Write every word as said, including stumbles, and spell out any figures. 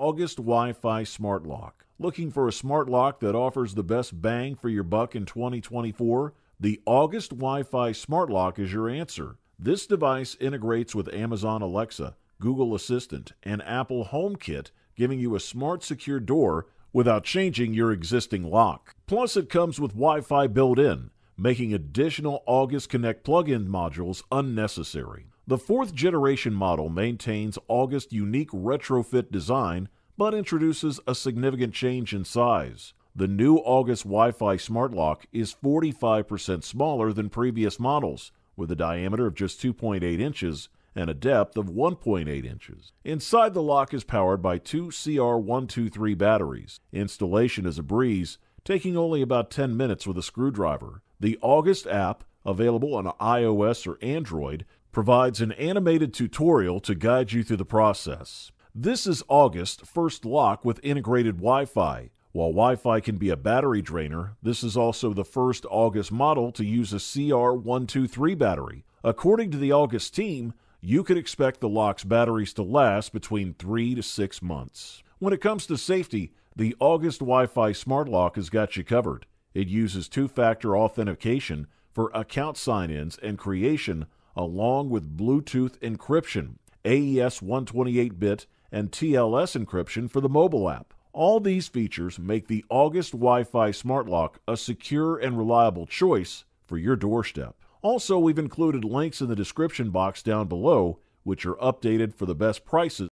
August Wi-Fi Smart Lock. Looking for a smart lock that offers the best bang for your buck in twenty twenty-four? The August Wi-Fi Smart Lock is your answer. This device integrates with Amazon Alexa, Google Assistant, and Apple HomeKit, giving you a smart, secure door without changing your existing lock. Plus, it comes with Wi-Fi built in, making additional August Connect plug-in modules unnecessary. The fourth generation model maintains August's unique retrofit design, but introduces a significant change in size. The new August Wi-Fi Smart Lock is forty-five percent smaller than previous models, with a diameter of just two point eight inches and a depth of one point eight inches. Inside, the lock is powered by two C R one twenty-three batteries. Installation is a breeze, taking only about ten minutes with a screwdriver. The August app, available on iOS or Android, provides an animated tutorial to guide you through the process. This is August's first lock with integrated Wi-Fi. While Wi-Fi can be a battery drainer, this is also the first August model to use a C R one twenty-three battery. According to the August team, you could expect the lock's batteries to last between three to six months. When it comes to safety, the August Wi-Fi Smart Lock has got you covered. It uses two-factor authentication for account sign-ins and creation, along with Bluetooth encryption, A E S one twenty-eight bit, and T L S encryption for the mobile app. All these features make the August Wi-Fi Smart Lock a secure and reliable choice for your doorstep. Also, we've included links in the description box down below, which are updated for the best prices.